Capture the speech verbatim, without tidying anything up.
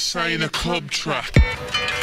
this ain't a club track.